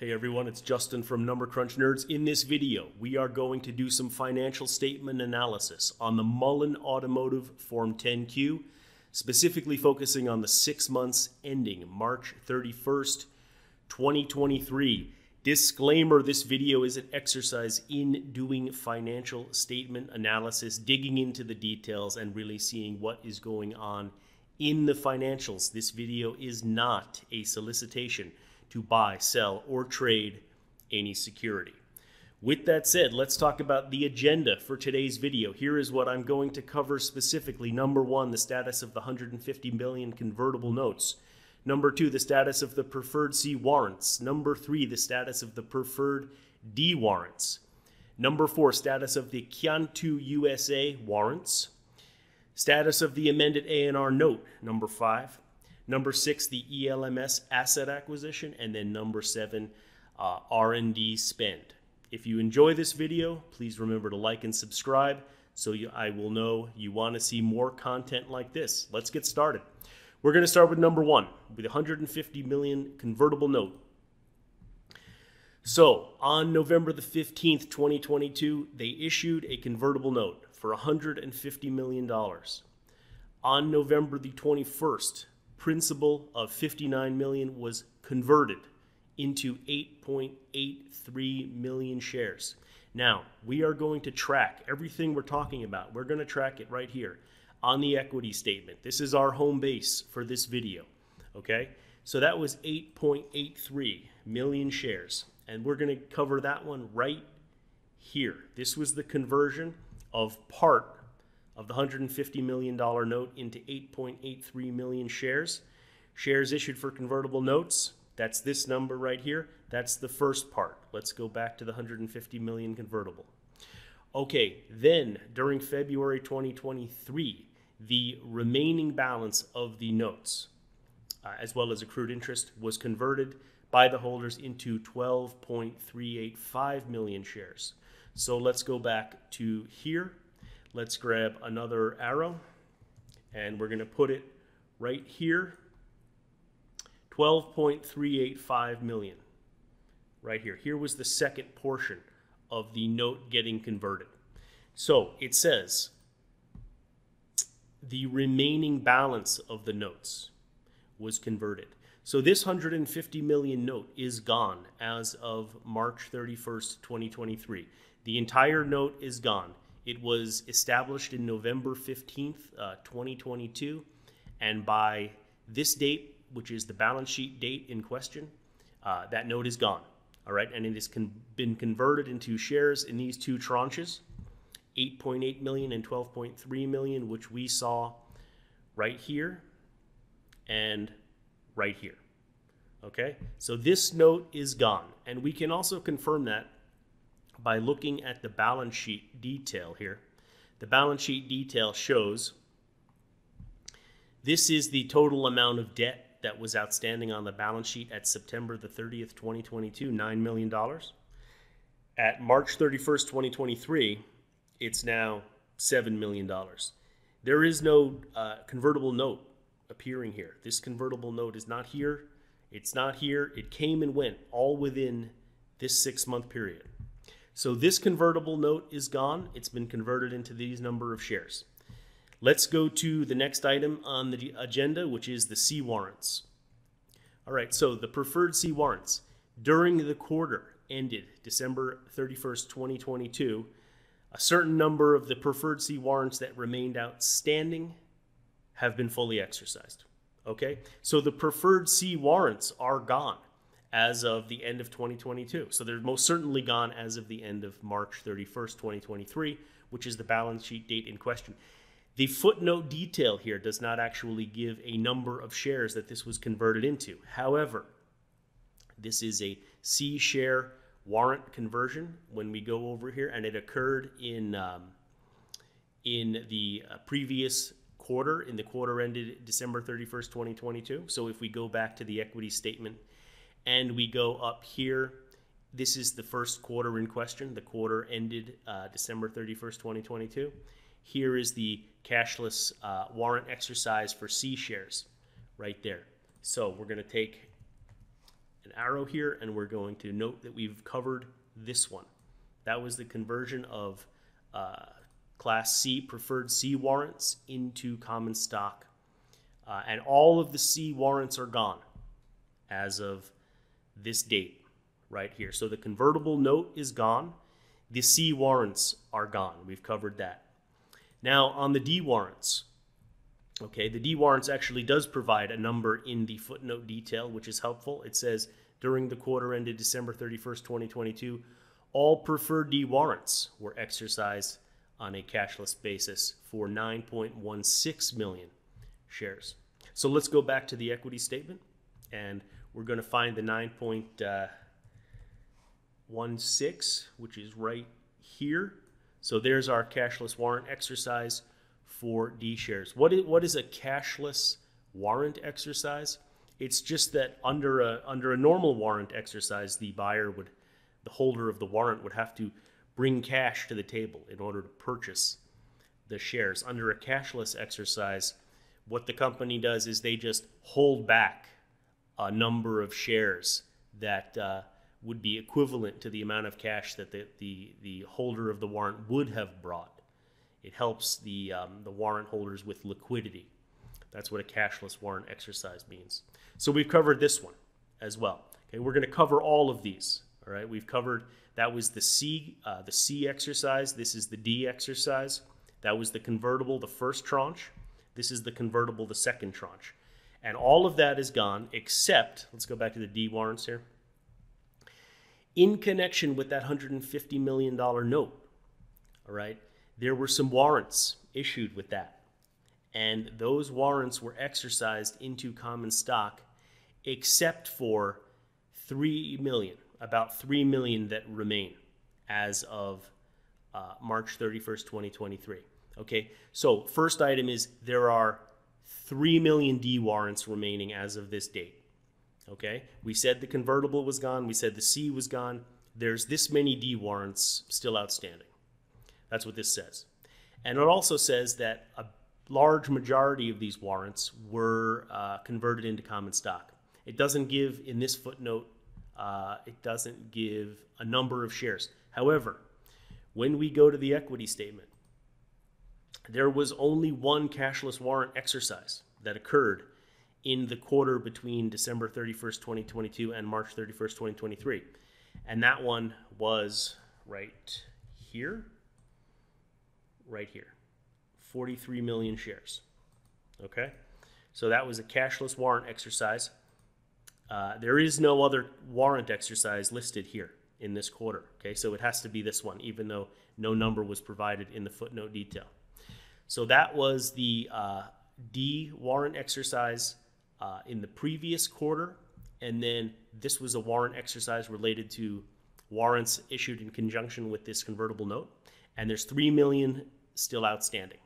Hey everyone, it's Justin from Number Crunch Nerds. In this video, we are going to do some financial statement analysis on the Mullen Automotive Form 10Q, specifically focusing on the 6 months ending March 31st, 2023. Disclaimer, this video is an exercise in doing financial statement analysis, digging into the details and really seeing what is going on in the financials. This video is not a solicitation to buy, sell, or trade any security. With that said, let's talk about the agenda for today's video. Here is what I'm going to cover specifically. Number one, the status of the $150 million convertible notes. Number two, the status of the preferred C warrants. Number three, the status of the preferred D warrants. Number four, status of the Qiantu USA warrants. Status of the amended A&R note, number five. Number six, the ELMS asset acquisition, and then number seven, R&D spend. If you enjoy this video, please remember to like and subscribe so I will know you want to see more content like this. Let's get started. We're going to start with number one, with $150 million convertible note. So on November the 15th, 2022, they issued a convertible note for $150 million. On November the 21st, principal of $59 million was converted into 8.83 million shares. Now, we are going to track everything we're talking about. We're going to track it right here on the equity statement. This is our home base for this video, okay? So that was 8.83 million shares, and we're going to cover that one right here. This was the conversion of part of the $150 million note into 8.83 million shares. Shares issued for convertible notes, that's this number right here. That's the first part. Let's go back to the $150 million convertible. Okay, then during February 2023, the remaining balance of the notes, as well as accrued interest, was converted by the holders into 12.385 million shares. So let's go back to here. Let's grab another arrow, and we're going to put it right here, 12.385 million, right here. Here was the second portion of the note getting converted. So it says the remaining balance of the notes was converted. So this $150 million note is gone as of March 31st, 2023. The entire note is gone. It was established in November 15th, 2022, and by this date, which is the balance sheet date in question, that note is gone, all right? And it has been converted into shares in these two tranches, 8.8 million and 12.3 million, which we saw right here and right here, okay? So this note is gone, and we can also confirm that by looking at the balance sheet detail here. The balance sheet detail shows this is the total amount of debt that was outstanding on the balance sheet at September the 30th, 2022, $9 million. At March 31st, 2023, it's now $7 million. There is no convertible note appearing here. This convertible note is not here. It's not here. It came and went all within this 6 month period. So this convertible note is gone. It's been converted into these number of shares. Let's go to the next item on the agenda, which is the C warrants. All right, so the preferred C warrants during the quarter ended December 31st, 2022. A certain number of the preferred C warrants that remained outstanding have been fully exercised. Okay, so the preferred C warrants are gone as of the end of 2022. So they're most certainly gone as of the end of March 31st, 2023, which is the balance sheet date in question. The footnote detail here does not actually give a number of shares that this was converted into. However, this is a C share warrant conversion when we go over here, and it occurred in the previous quarter, in the quarter ended December 31st, 2022. So if we go back to the equity statement and we go up here, this is the first quarter in question, the quarter ended December 31st, 2022. Here is the cashless warrant exercise for C shares right there. So we're going to take an arrow here, and we're going to note that we've covered this one. That was the conversion of Class C, Preferred C warrants into common stock. And all of the C warrants are gone as of this date right here. So the convertible note is gone. The C warrants are gone. We've covered that. Now on the D warrants, okay, the D warrants actually does provide a number in the footnote detail, which is helpful. It says, during the quarter ended December 31st, 2022, all preferred D warrants were exercised on a cashless basis for 9.16 million shares. So let's go back to the equity statement, and we're going to find the 9.16, which is right here. So there's our cashless warrant exercise for D shares. What is a cashless warrant exercise? It's just that under a normal warrant exercise, the holder of the warrant would have to bring cash to the table in order to purchase the shares. Under a cashless exercise, what the company does is they just hold back a number of shares that would be equivalent to the amount of cash that the holder of the warrant would have brought. It helps the warrant holders with liquidity. That's what a cashless warrant exercise means. So we've covered this one as well. Okay, we're going to cover all of these. All right, we've covered, that was the C exercise. This is the D exercise. That was the convertible, the first tranche. This is the convertible, the second tranche. And all of that is gone except, let's go back to the D warrants here. In connection with that $150 million note, all right, there were some warrants issued with that. And those warrants were exercised into common stock except for 3 million, about 3 million that remain as of March 31st, 2023. Okay, so first item is there are 3 million D warrants remaining as of this date. Okay, we said the convertible was gone. We said the C was gone. There's this many D warrants still outstanding. That's what this says. And it also says that a large majority of these warrants were converted into common stock. It doesn't give, in this footnote, it doesn't give a number of shares. However, when we go to the equity statement, there was only one cashless warrant exercise that occurred in the quarter between December 31st, 2022 and March 31st, 2023. And that one was right here, 43 million shares. Okay, so that was a cashless warrant exercise. There is no other warrant exercise listed here in this quarter. Okay, so it has to be this one, even though no number was provided in the footnote detail. So that was the D warrant exercise in the previous quarter, and then this was a warrant exercise related to warrants issued in conjunction with this convertible note, and there's 3 million still outstanding.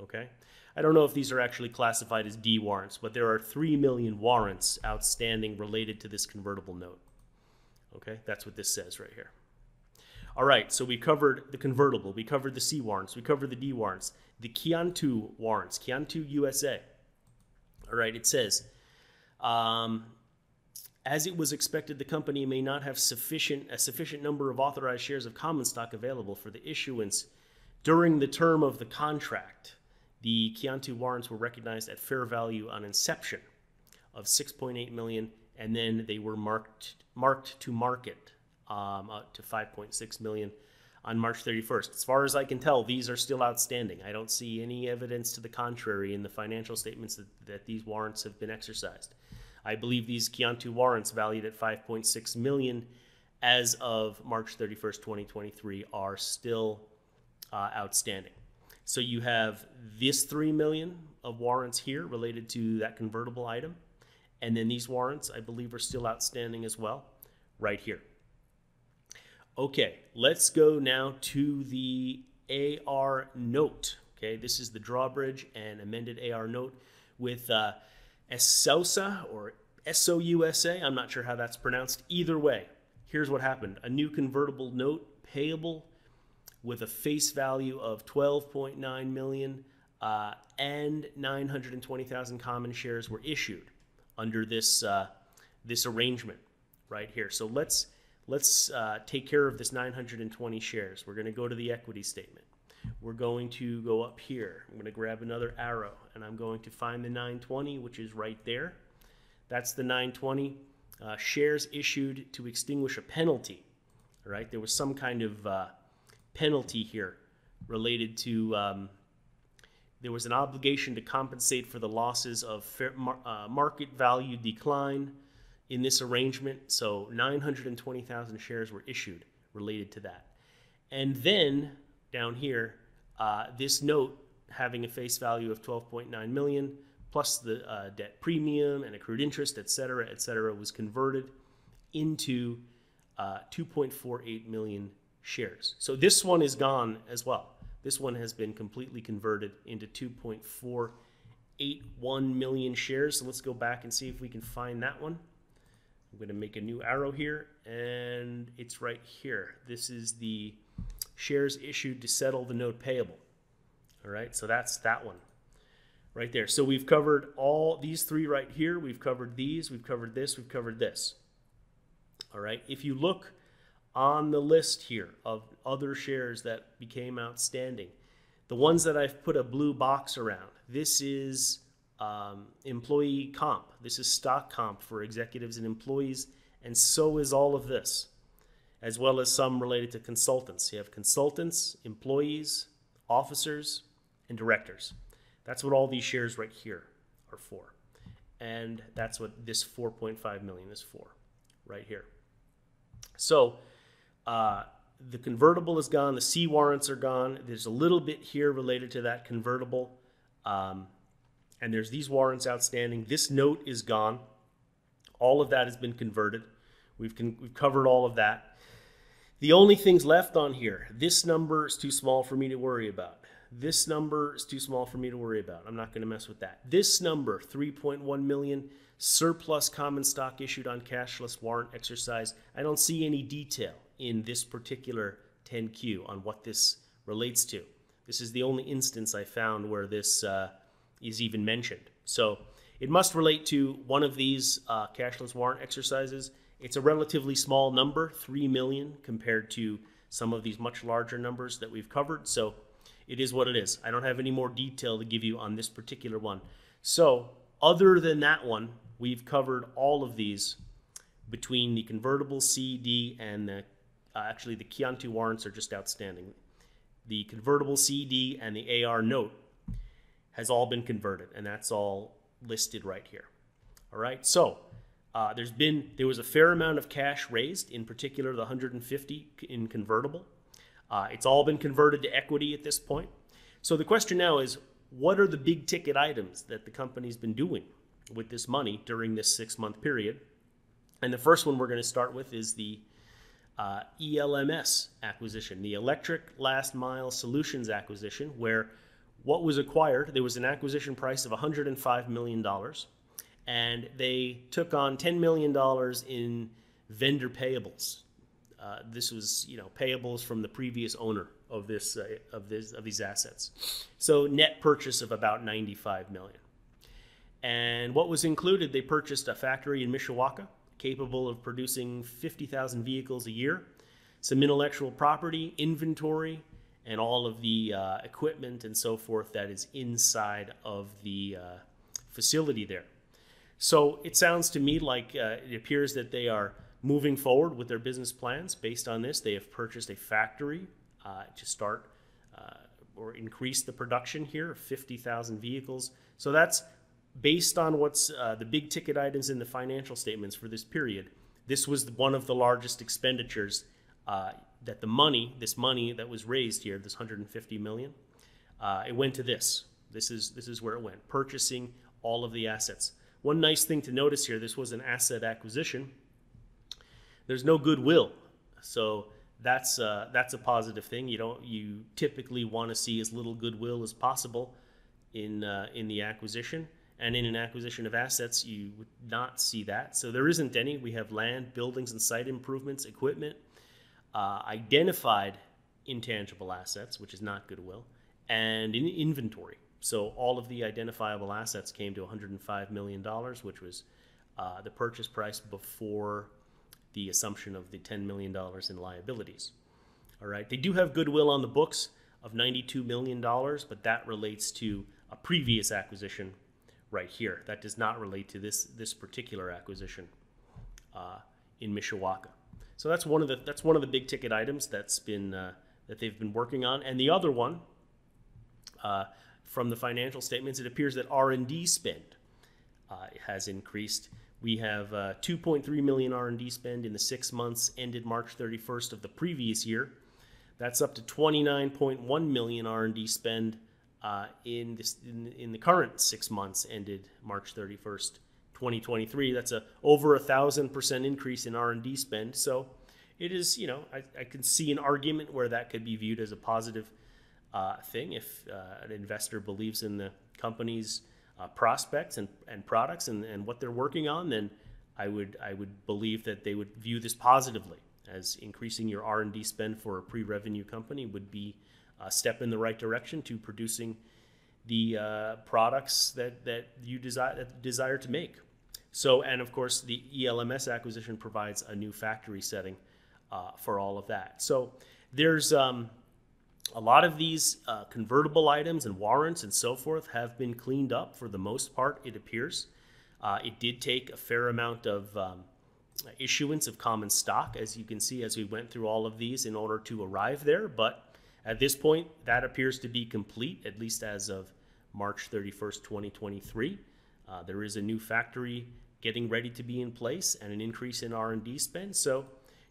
Okay, I don't know if these are actually classified as D warrants, but there are 3 million warrants outstanding related to this convertible note. Okay, that's what this says right here. All right, so we covered the convertible, we covered the C warrants, we covered the D warrants, the Qiantu warrants, Qiantu USA. All right, it says, as it was expected, the company may not have a sufficient number of authorized shares of common stock available for the issuance during the term of the contract. The Qiantu warrants were recognized at fair value on inception of 6.8 million, and then they were marked to market up to 5.6 million on March 31st. As far as I can tell, these are still outstanding. I don't see any evidence to the contrary in the financial statements that these warrants have been exercised. I believe these Qiantu warrants valued at 5.6 million as of March 31st, 2023 are still outstanding. So you have this 3 million of warrants here related to that convertible item. And then these warrants, I believe, are still outstanding as well right here. Okay, let's go now to the AR note. Okay, this is the drawbridge and amended AR note with SOUSA or SOUSA. I'm not sure how that's pronounced. Either way, here's what happened. A new convertible note payable with a face value of 12.9 million and 920,000 common shares were issued under this arrangement. right here. So let's take care of this 920 shares. We're going to go to the equity statement. We're going to go up here. I'm going to grab another arrow, and I'm going to find the 920, which is right there. That's the 920. Shares issued to extinguish a penalty. All right, there was some kind of penalty here related to there was an obligation to compensate for the losses of fair market value decline in this arrangement. So 920,000 shares were issued related to that. And then down here, this note having a face value of 12.9 million plus the debt premium and accrued interest, et cetera, was converted into 2.48 million shares. So this one is gone as well. This one has been completely converted into 2.481 million shares. So let's go back and see if we can find that one. I'm going to make a new arrow here, and it's right here. This is the shares issued to settle the note payable. All right, so that's that one right there. So we've covered all these three right here. We've covered these, we've covered this, we've covered this. All right, if you look on the list here of other shares that became outstanding, the ones that I've put a blue box around, this is employee comp. This is stock comp for executives and employees, and so is all of this, as well as some related to consultants. You have consultants, employees, officers, and directors. That's what all these shares right here are for. And that's what this 4.5 million is for right here. So the convertible is gone. The C warrants are gone. There's a little bit here related to that convertible. And there's these warrants outstanding. This note is gone. All of that has been converted. We've covered all of that. The only things left on here, this number is too small for me to worry about. This number is too small for me to worry about. I'm not going to mess with that. This number, 3.1 million, surplus common stock issued on cashless warrant exercise. I don't see any detail in this particular 10Q on what this relates to. This is the only instance I found where this is even mentioned. So it must relate to one of these cashless warrant exercises. It's a relatively small number, 3 million, compared to some of these much larger numbers that we've covered. So it is what it is. I don't have any more detail to give you on this particular one. So other than that one, we've covered all of these between the convertible C, D, and the, actually the Qiantu warrants are just outstanding. The convertible C, D, and the AR note has all been converted, and that's all listed right here. All right, so there was a fair amount of cash raised, in particular the 150 in convertible. It's all been converted to equity at this point. So the question now is, what are the big ticket items that the company's been doing with this money during this 6-month period? And the first one we're going to start with is the ELMS acquisition, the Electric Last Mile Solutions acquisition, where what was acquired, there was an acquisition price of $105 million, and they took on $10 million in vendor payables. This was, you know, payables from the previous owner of this of these assets. So net purchase of about $95 million. And what was included? They purchased a factory in Mishawaka capable of producing 50,000 vehicles a year, some intellectual property, inventory, and all of the equipment and so forth that is inside of the facility there. So it sounds to me like it appears that they are moving forward with their business plans. Based on this, they have purchased a factory to start or increase the production here of 50,000 vehicles. So that's based on what's the big ticket items in the financial statements for this period. This was one of the largest expenditures that the money, this money that was raised here, this 150 million, it went to this. This is where it went, purchasing all of the assets. One nice thing to notice here, this was an asset acquisition. There's no goodwill, so that's a positive thing. You typically want to see as little goodwill as possible in the acquisition, and in an acquisition of assets, you would not see that. So there isn't any. We have land, buildings, and site improvements, equipment, identified intangible assets, which is not goodwill, and in inventory. So all of the identifiable assets came to $105 million, which was the purchase price before the assumption of the $10 million in liabilities. All right, they do have goodwill on the books of $92 million, but that relates to a previous acquisition right here. That does not relate to this particular acquisition in Mishawaka. So that's one of the big ticket items that's been that they've been working on. And the other one, from the financial statements, it appears that R&D spend has increased. We have 2.3 million R&D spend in the 6 months ended March 31st of the previous year. That's up to 29.1 million R&D spend in the current 6 months ended March 31st, 2023. That's over 1,000% increase in R&D spend. So it is, you know, I can see an argument where that could be viewed as a positive thing if an investor believes in the company's prospects and products and what they're working on. Then I would believe that they would view this positively, as increasing your R&D spend for a pre-revenue company would be a step in the right direction to producing the products that you desire to make. So, and of course, the ELMS acquisition provides a new factory setting for all of that. So there's a lot of these convertible items and warrants and so forth have been cleaned up for the most part, it appears. It did take a fair amount of issuance of common stock, as you can see, as we went through all of these in order to arrive there. But at this point, that appears to be complete, at least as of March 31st, 2023. There is a new factory getting ready to be in place and an increase in R&D spend. So,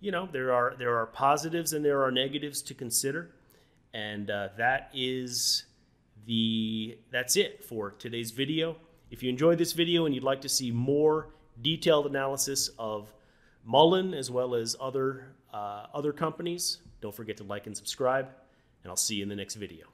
you know, there are positives and there are negatives to consider. And that's it for today's video. If you enjoyed this video and you'd like to see more detailed analysis of Mullen as well as other companies, don't forget to like and subscribe, and I'll see you in the next video.